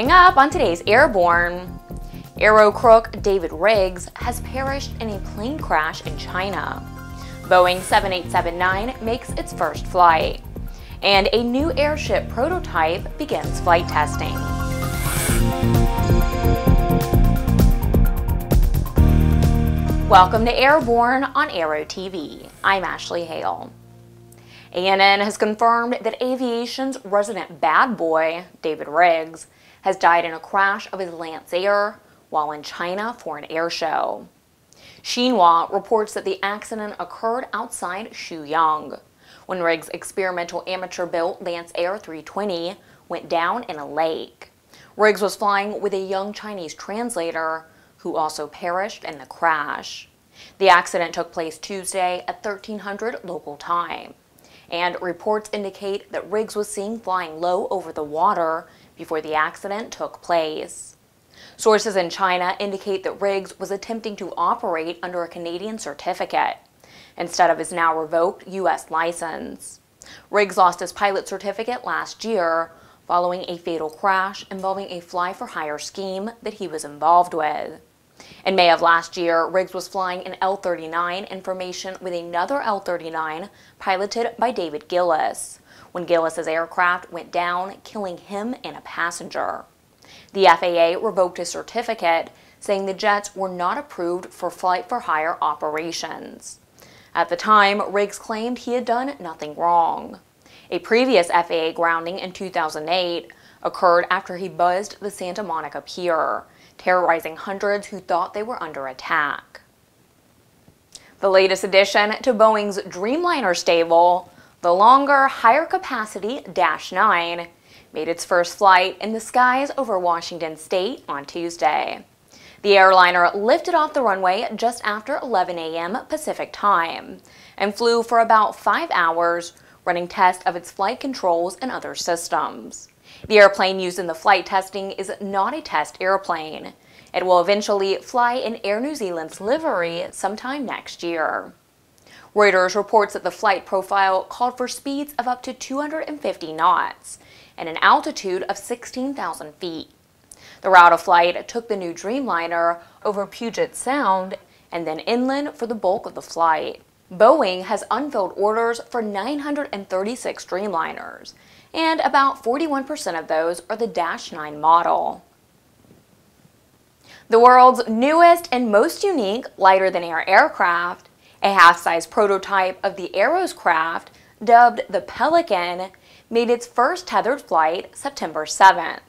Coming up on today's Airborne, aero crook David Riggs has perished in a plane crash in China. Boeing 7879 makes its first flight. And a new airship prototype begins flight testing. Welcome to Airborne on Aero TV. I'm Ashley Hale. ANN has confirmed that aviation's resident bad boy, David Riggs, has died in a crash of his Lancair while in China for an air show. Xinhua reports that the accident occurred outside Shenyang, when Riggs' experimental amateur-built Lancair 320 went down in a lake. Riggs was flying with a young Chinese translator who also perished in the crash. The accident took place Tuesday at 1300 local time, and reports indicate that Riggs was seen flying low over the water before the accident took place. Sources in China indicate that Riggs was attempting to operate under a Canadian certificate instead of his now revoked U.S. license. Riggs lost his pilot certificate last year following a fatal crash involving a fly-for-hire scheme that he was involved with. In May of last year, Riggs was flying an L-39 in formation with another L-39 piloted by David Gillis, when Gillis's aircraft went down, killing him and a passenger. The FAA revoked his certificate, saying the jets were not approved for flight-for-hire operations. At the time, Riggs claimed he had done nothing wrong. A previous FAA grounding in 2008 occurred after he buzzed the Santa Monica Pier, terrorizing hundreds who thought they were under attack. The latest addition to Boeing's Dreamliner stable, the longer, higher-capacity Dash 9, made its first flight in the skies over Washington state on Tuesday. The airliner lifted off the runway just after 11 a.m. Pacific time and flew for about 5 hours, running tests of its flight controls and other systems. The airplane used in the flight testing is not a test airplane. It will eventually fly in Air New Zealand's livery sometime next year. Reuters reports that the flight profile called for speeds of up to 250 knots and an altitude of 16,000 feet. The route of flight took the new Dreamliner over Puget Sound and then inland for the bulk of the flight. Boeing has unfilled orders for 936 Dreamliners, and about 41% of those are the Dash 9 model. The world's newest and most unique lighter-than-air aircraft, a half-size prototype of the Aeroscraft, dubbed the Pelican, made its first tethered flight September 7th.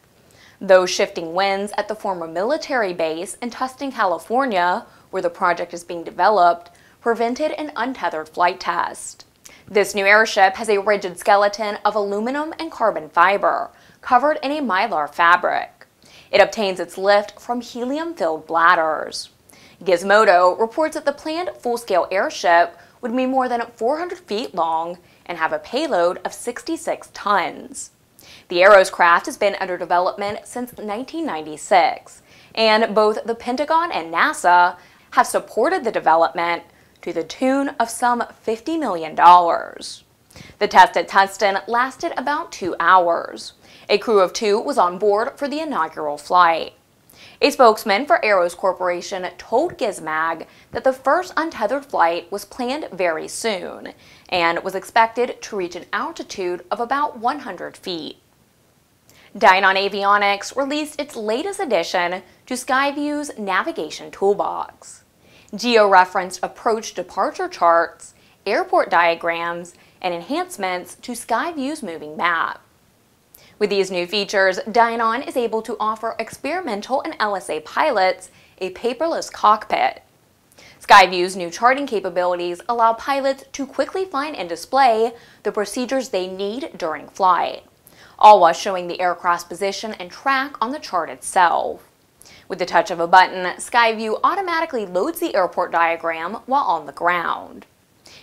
Though shifting winds at the former military base in Tustin, California, where the project is being developed, prevented an untethered flight test. This new airship has a rigid skeleton of aluminum and carbon fiber, covered in a mylar fabric. It obtains its lift from helium-filled bladders. Gizmodo reports that the planned full-scale airship would be more than 400 feet long and have a payload of 66 tons. The Aeroscraft has been under development since 1996, and both the Pentagon and NASA have supported the development to the tune of some $50 million. The test at Tustin lasted about 2 hours. A crew of 2 was on board for the inaugural flight. A spokesman for Aeros Corporation told Gizmag that the first untethered flight was planned very soon and was expected to reach an altitude of about 100 feet. Dynon Avionics released its latest addition to SkyView's navigation toolbox. Geo-referenced approach departure charts, airport diagrams, and enhancements to SkyView's moving map. With these new features, Dynon is able to offer experimental and LSA pilots a paperless cockpit. SkyView's new charting capabilities allow pilots to quickly find and display the procedures they need during flight, all while showing the aircraft's position and track on the chart itself. With the touch of a button, SkyView automatically loads the airport diagram while on the ground.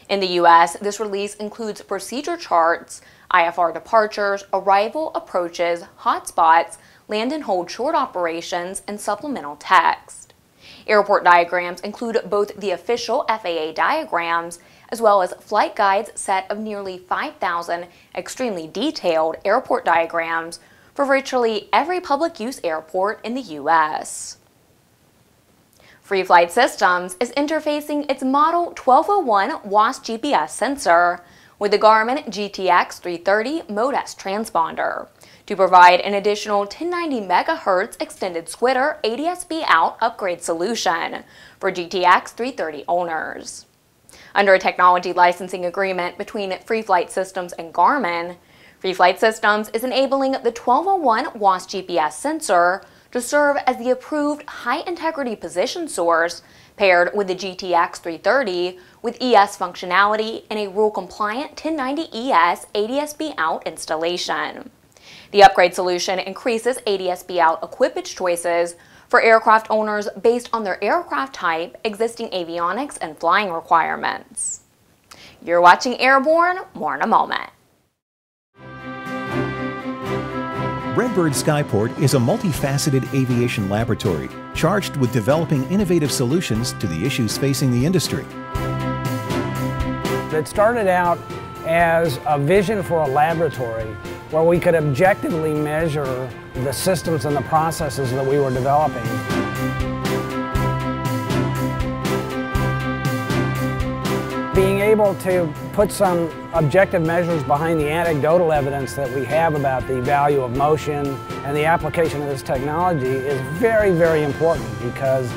In the U.S., this release includes procedure charts, IFR departures, arrival, approaches, hotspots, land and hold short operations, and supplemental text. Airport diagrams include both the official FAA diagrams as well as Flight Guide's set of nearly 5,000 extremely detailed airport diagrams for virtually every public use airport in the US. FreeFlight Systems is interfacing its Model 1201 WAAS GPS sensor with the Garmin GTX 330 MODES transponder to provide an additional 1090 MHz extended SCDR ADS-B-OUT upgrade solution for GTX 330 owners. Under a technology licensing agreement between FreeFlight Systems and Garmin, FreeFlight Systems is enabling the 1201 WAAS GPS sensor to serve as the approved high-integrity position source paired with the GTX 330 with ES functionality and a rule-compliant 1090ES ADS-B-OUT installation. The upgrade solution increases ADS-B-OUT equipage choices for aircraft owners based on their aircraft type, existing avionics, and flying requirements. You're watching Airborne, more in a moment. Redbird Skyport is a multifaceted aviation laboratory charged with developing innovative solutions to the issues facing the industry. It started out as a vision for a laboratory where we could objectively measure the systems and the processes that we were developing. Being able to put some objective measures behind the anecdotal evidence that we have about the value of motion and the application of this technology is very, very important, because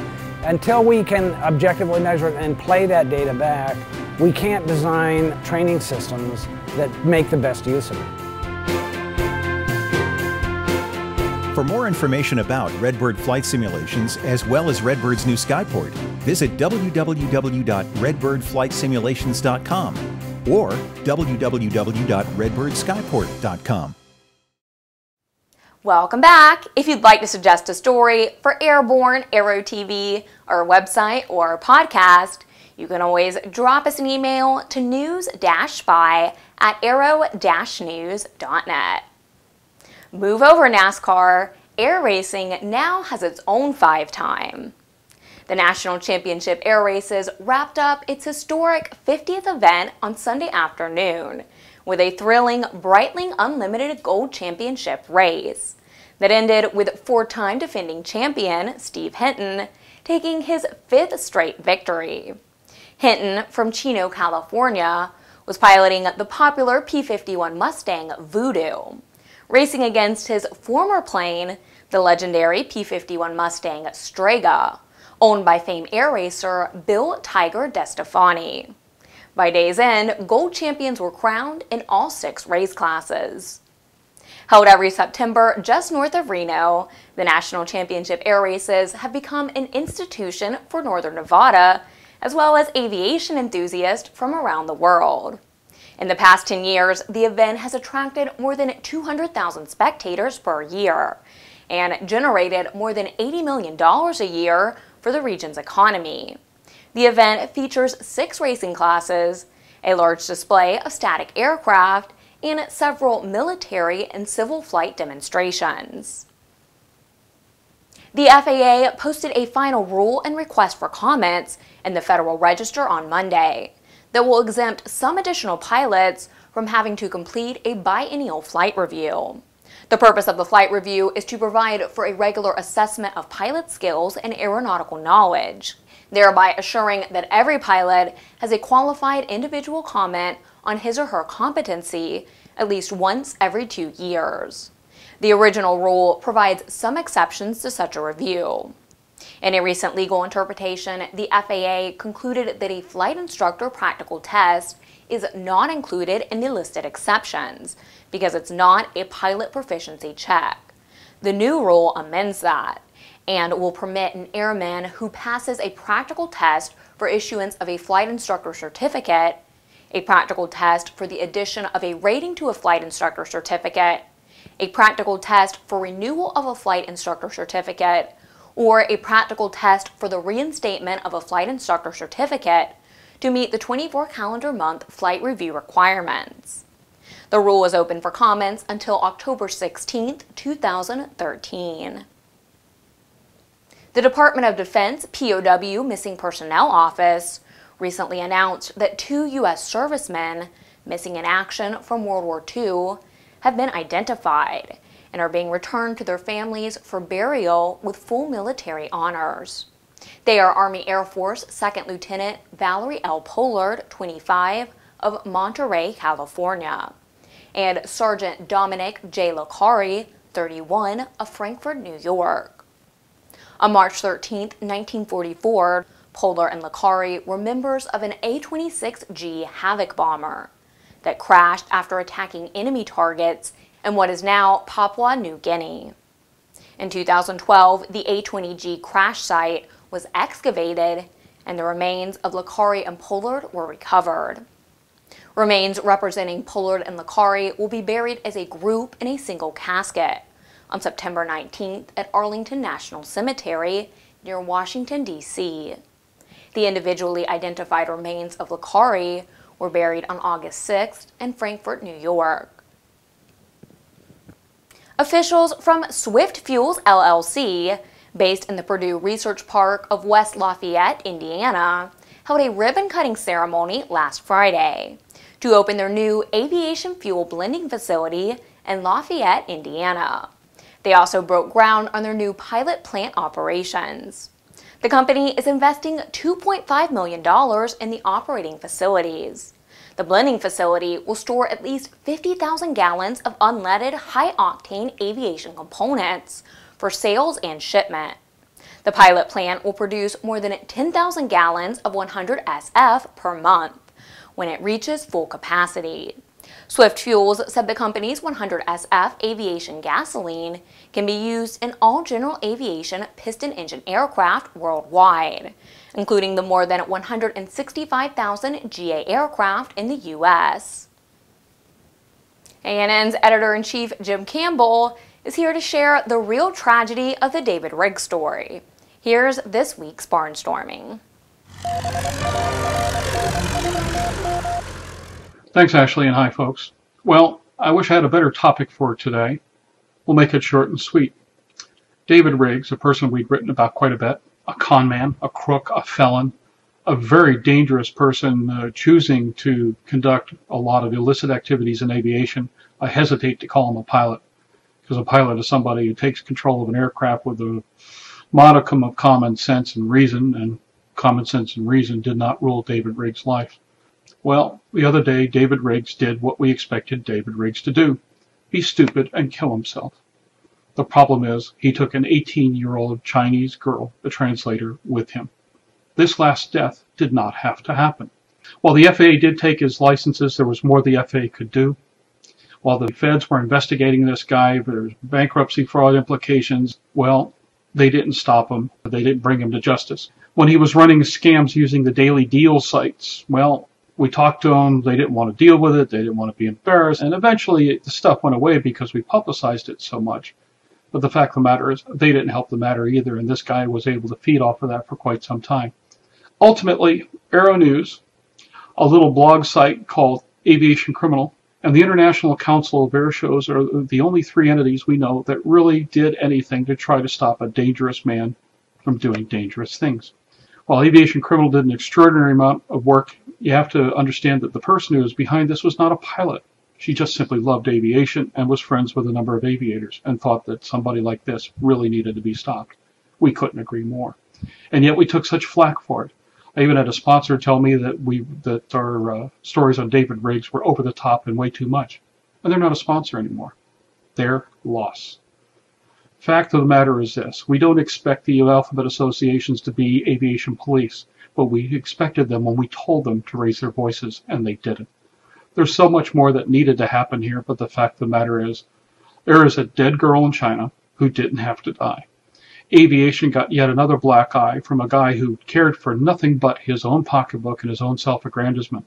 until we can objectively measure it and play that data back, we can't design training systems that make the best use of it. For more information about Redbird flight simulations, as well as Redbird's new Skyport, visit www.redbirdflightsimulations.com or www.redbirdskyport.com. Welcome back. If you'd like to suggest a story for Airborne, Aero TV, our website, or our podcast, you can always drop us an email to news-spy@aero-news.net. Move over, NASCAR. Air racing now has its own 5-time. The National Championship Air Races wrapped up its historic 50th event on Sunday afternoon with a thrilling Breitling Unlimited Gold Championship race that ended with four-time defending champion Steve Hinton taking his 5th straight victory. Hinton, from Chino, California, was piloting the popular P-51 Mustang Voodoo, racing against his former plane, the legendary P-51 Mustang Strega, owned by famed air racer Bill Tiger DeStefani. By day's end, gold champions were crowned in all 6 race classes. Held every September just north of Reno, the National Championship Air Races have become an institution for Northern Nevada, as well as aviation enthusiasts from around the world. In the past 10 years, the event has attracted more than 200,000 spectators per year and generated more than $80 million a year for the region's economy. The event features 6 racing classes, a large display of static aircraft, and several military and civil flight demonstrations. The FAA posted a final rule and request for comments in the Federal Register on Monday that will exempt some additional pilots from having to complete a biennial flight review. The purpose of the flight review is to provide for a regular assessment of pilot skills and aeronautical knowledge, thereby assuring that every pilot has a qualified individual comment on his or her competency at least once every 2 years. The original rule provides some exceptions to such a review. In a recent legal interpretation, the FAA concluded that a flight instructor practical test is not included in the listed exceptions because it's not a pilot proficiency check. The new rule amends that and will permit an airman who passes a practical test for issuance of a flight instructor certificate, a practical test for the addition of a rating to a flight instructor certificate, a practical test for renewal of a flight instructor certificate, or a practical test for the reinstatement of a flight instructor certificate to meet the 24-calendar-month flight review requirements. The rule is open for comments until October 16, 2013. The Department of Defense POW Missing Personnel Office recently announced that 2 U.S. servicemen missing in action from World War II have been identified and are being returned to their families for burial with full military honors. They are Army Air Force 2nd Lieutenant Valerie L. Pollard, 25, of Monterey, California, and Sergeant Dominic J. Locari, 31, of Frankfort, New York. On March 13, 1944, Pollard and Locari were members of an A-26G Havoc bomber that crashed after attacking enemy targets in what is now Papua New Guinea. In 2012, the A-20G crash site was excavated and the remains of Locari and Pollard were recovered. Remains representing Pollard and Locari will be buried as a group in a single casket on September 19th at Arlington National Cemetery near Washington, D.C. The individually identified remains of Locari were buried on August 6th in Frankfort, New York. Officials from Swift Fuels, LLC, based in the Purdue Research Park of West Lafayette, Indiana, held a ribbon-cutting ceremony last Friday to open their new aviation fuel blending facility in Lafayette, Indiana. They also broke ground on their new pilot plant operations. The company is investing $2.5 million in the operating facilities. The blending facility will store at least 50,000 gallons of unleaded high-octane aviation components for sales and shipment. The pilot plant will produce more than 10,000 gallons of 100SF per month when it reaches full capacity. Swift Fuels said the company's 100SF aviation gasoline can be used in all general aviation piston engine aircraft worldwide, including the more than 165,000 GA aircraft in the U.S. ANN's editor-in-chief Jim Campbell is here to share the real tragedy of the David Riggs story. Here's this week's Barnstorming. Thanks, Ashley, and hi, folks. Well, I wish I had a better topic for today. We'll make it short and sweet. David Riggs, a person we've written about quite a bit, a con man, a crook, a felon, a very dangerous person choosing to conduct a lot of illicit activities in aviation. I hesitate to call him a pilot, because a pilot is somebody who takes control of an aircraft with a modicum of common sense and reason, and common sense and reason did not rule David Riggs' life. Well, the other day, David Riggs did what we expected David Riggs to do, be stupid and kill himself. The problem is, he took an 18-year-old Chinese girl, a translator, with him. This last death did not have to happen. While the FAA did take his licenses, there was more the FAA could do. While the feds were investigating this guy, there's bankruptcy fraud implications, well, they didn't stop him. They didn't bring him to justice. When he was running scams using the Daily Deal sites, well, we talked to them, they didn't want to deal with it, they didn't want to be embarrassed, and eventually the stuff went away because we publicized it so much. But the fact of the matter is, they didn't help the matter either, and this guy was able to feed off of that for quite some time. Ultimately, Aero News, a little blog site called Aviation Criminal, and the International Council of Air Shows are the only three entities we know that really did anything to try to stop a dangerous man from doing dangerous things. While Aviation Criminal did an extraordinary amount of work, you have to understand that the person who was behind this was not a pilot. She just simply loved aviation and was friends with a number of aviators and thought that somebody like this really needed to be stopped. We couldn't agree more. And yet we took such flack for it. I even had a sponsor tell me that our stories on David Riggs were over the top and way too much. And they're not a sponsor anymore. They're loss. Fact of the matter is this. We don't expect the alphabet associations to be aviation police, but we expected them when we told them to raise their voices, and they didn't. There's so much more that needed to happen here, but the fact of the matter is there is a dead girl in China who didn't have to die. Aviation got yet another black eye from a guy who cared for nothing but his own pocketbook and his own self-aggrandizement.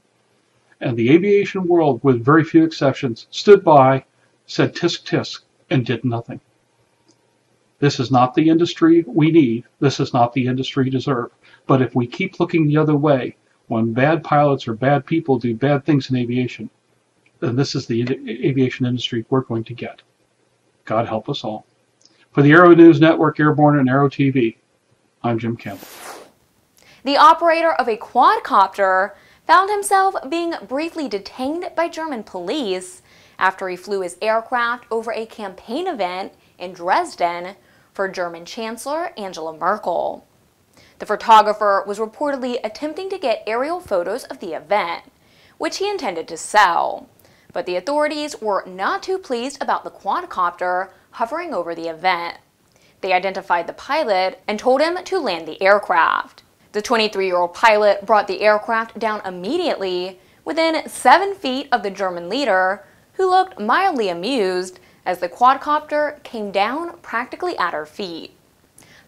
And the aviation world, with very few exceptions, stood by, said tisk tisk, and did nothing. This is not the industry we need. This is not the industry we deserve. But if we keep looking the other way, when bad pilots or bad people do bad things in aviation, then this is the aviation industry we're going to get. God help us all. For the Aero News Network, Airborne, and Aero TV, I'm Jim Campbell. The operator of a quadcopter found himself being briefly detained by German police after he flew his aircraft over a campaign event in Dresden for German Chancellor Angela Merkel. The photographer was reportedly attempting to get aerial photos of the event, which he intended to sell, but the authorities were not too pleased about the quadcopter hovering over the event. They identified the pilot and told him to land the aircraft. The 23-year-old pilot brought the aircraft down immediately, within 7 feet of the German leader, who looked mildly amused as the quadcopter came down practically at her feet.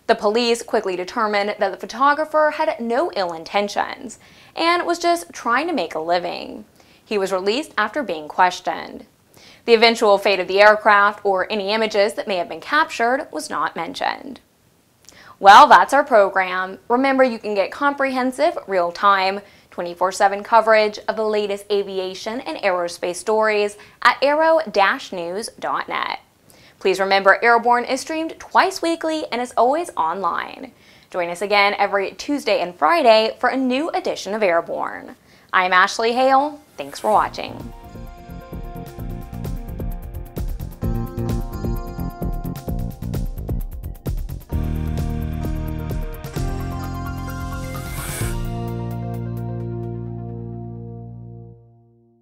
The police quickly determined that the photographer had no ill intentions and was just trying to make a living. He was released after being questioned. The eventual fate of the aircraft or any images that may have been captured was not mentioned. Well, that's our program. Remember, you can get comprehensive, real-time, 24/7 coverage of the latest aviation and aerospace stories at aero-news.net. Please remember, Airborne is streamed twice weekly and is always online. Join us again every Tuesday and Friday for a new edition of Airborne. I'm Ashley Hale. Thanks for watching.